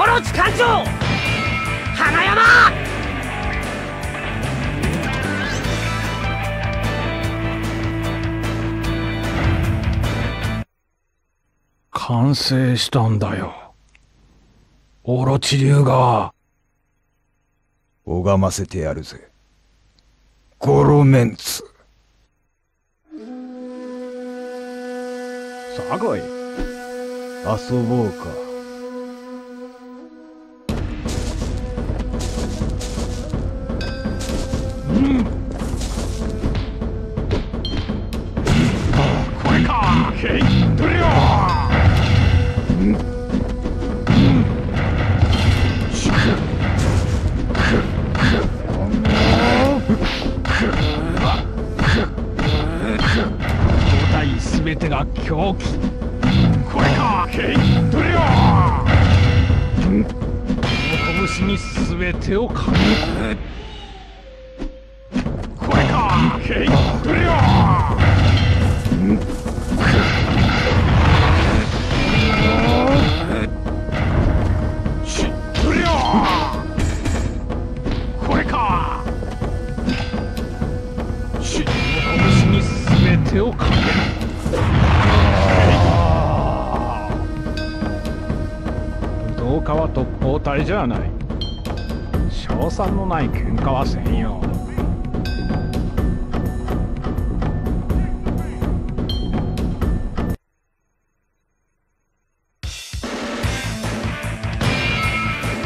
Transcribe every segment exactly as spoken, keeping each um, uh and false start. オロチ艦長花山！完成したんだよ。オロチ竜が。拝ませてやるぜ。ゴロメンツ。さごい。遊ぼうか。うん。あ、これか。ケイドリオ。全てが狂気。これかケイドリオ。この拳に全てをかける。これかケイドリオ。手をかける。同化は特攻隊じゃない。賞賛のない喧嘩はせんよ。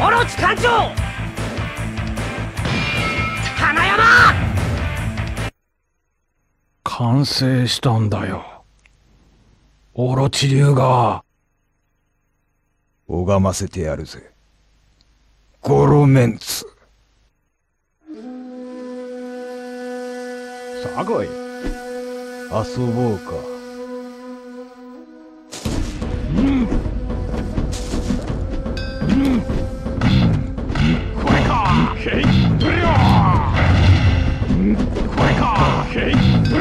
オロチ艦長花山！完成したんだよ。オロチ竜が。拝ませてやるぜ。ゴロメンツ。さごい。遊ぼうか。うん。うん。これか。ケイドリオ。これか。ケイドリオ。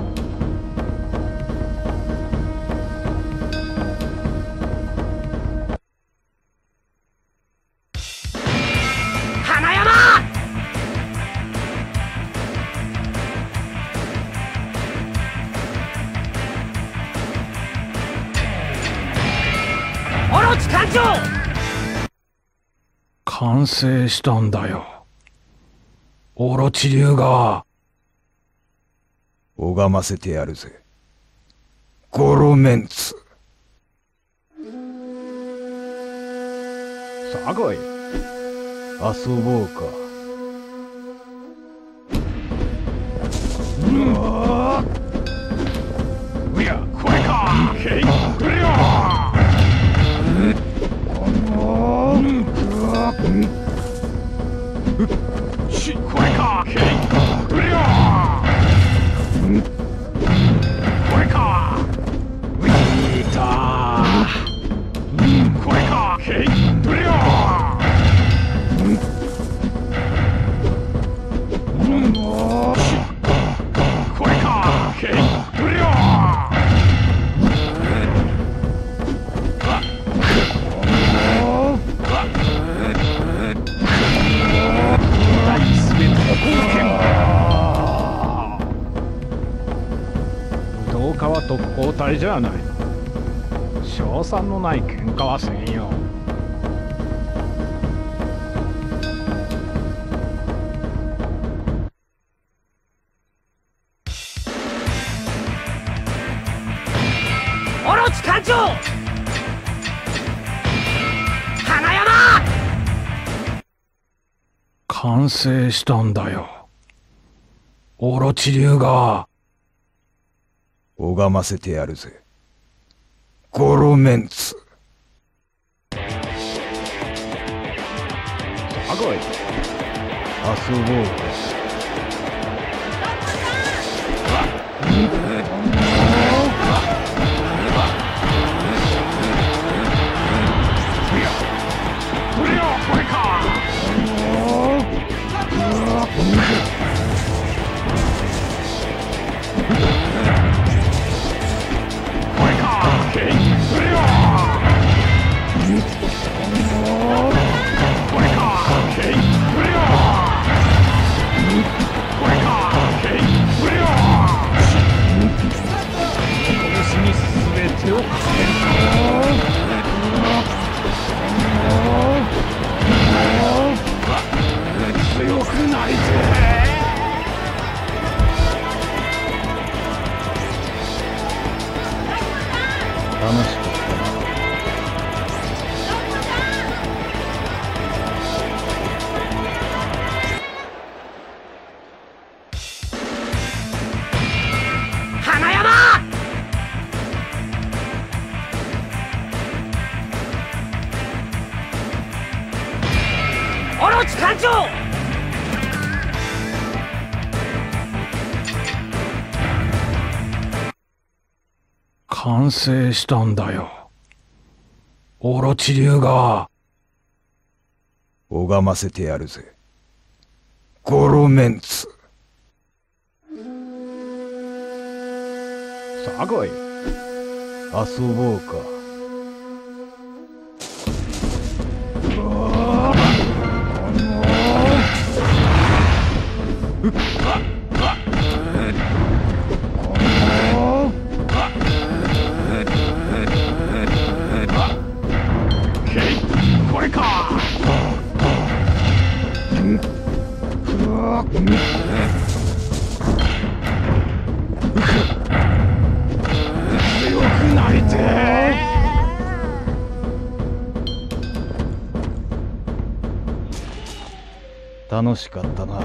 完成したんだよ。オロチ竜が。拝ませてやるぜ。ゴロメンツ。さごい。遊ぼうか。うん、おや、これか。ケイドリオ。し、これかケイドリオ。これか。ういた。これかケイドリオ。これかケイドリオ。特攻隊じゃない。賞賛のない喧嘩はせんよ。オロチ艦長花山！完成したんだよ。オロチ流が。拝ませてやるぜ。ゴロメンツ。あごい。遊ぼう。これよ、これか。完成したんだよ。オロチ流が。拝ませてやるぜ。ゴロメンツ。さあ来い。遊ぼうか。楽しかったな。